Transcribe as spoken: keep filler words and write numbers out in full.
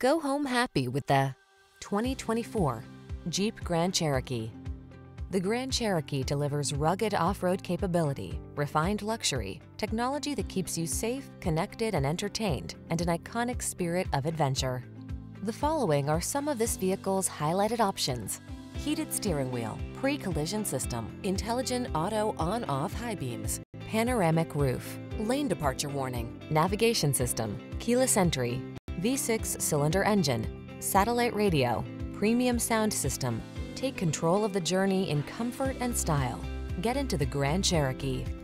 Go home happy with the twenty twenty-four Jeep Grand Cherokee. The Grand Cherokee delivers rugged off-road capability, refined luxury, technology that keeps you safe, connected, and entertained, and an iconic spirit of adventure. The following are some of this vehicle's highlighted options: heated steering wheel, pre-collision system, intelligent auto on-off high beams, panoramic roof, lane departure warning, navigation system, keyless entry, V six cylinder engine, satellite radio, premium sound system. Take control of the journey in comfort and style. Get into the Grand Cherokee.